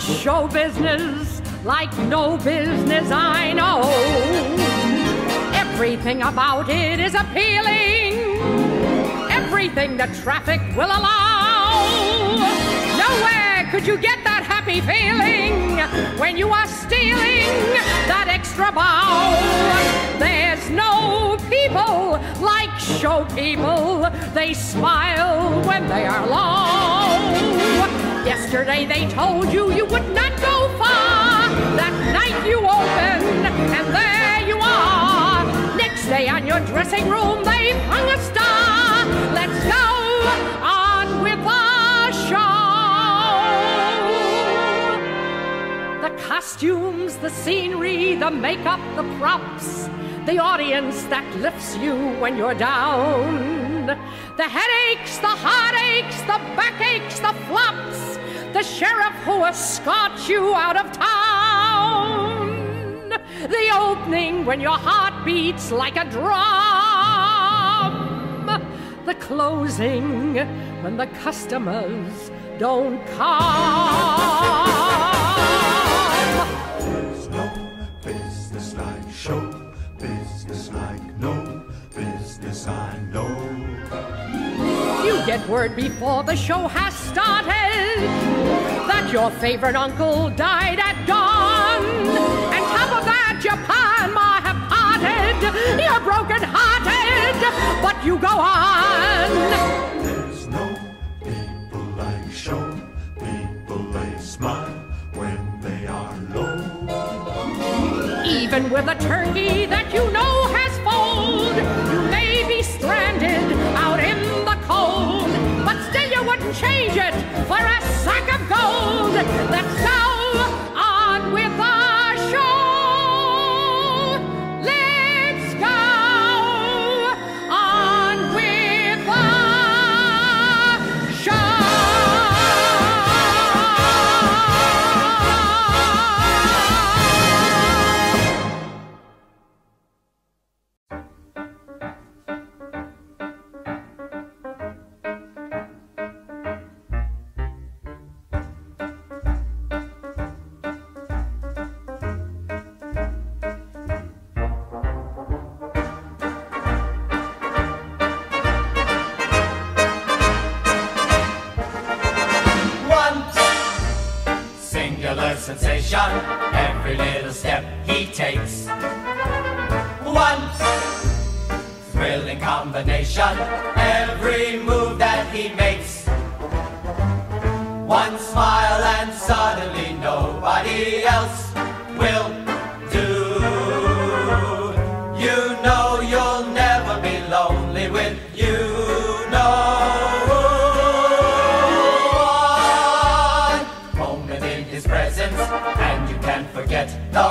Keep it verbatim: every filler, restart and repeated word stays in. Show business like no business I know. Everything about it is appealing, everything the traffic will allow. Nowhere could you get that happy feeling when you are stealing that extra bow. There's no people like show people. They smile when they are low. Yesterday they told you you would not go far. That night you open and there you are. Next day on your dressing room they've hung a star. Let's go on with our show. The costumes, the scenery, the makeup, the props, the audience that lifts you when you're down, the headaches, the heartaches, the backaches, the flops, the sheriff who escorts you out of town, the opening when your heart beats like a drum, the closing when the customers don't come. There's no business like show business like no business I know. You get word before the show has started that your favorite uncle died at dawn, and top of that your grandma have parted. You're broken hearted, but you go on. There's no people like show people. They smile when they are low. Even with a turnkey that you know has fold, you may be stranded out in the cold, but still you wouldn't change it for a sack of gold. Let's go on with our show. Let's go on with our show. Sensation, every little step he takes. One thrilling combination, every move that he makes. One smile and suddenly nobody else will do. You know you'll never be lonely with you. No.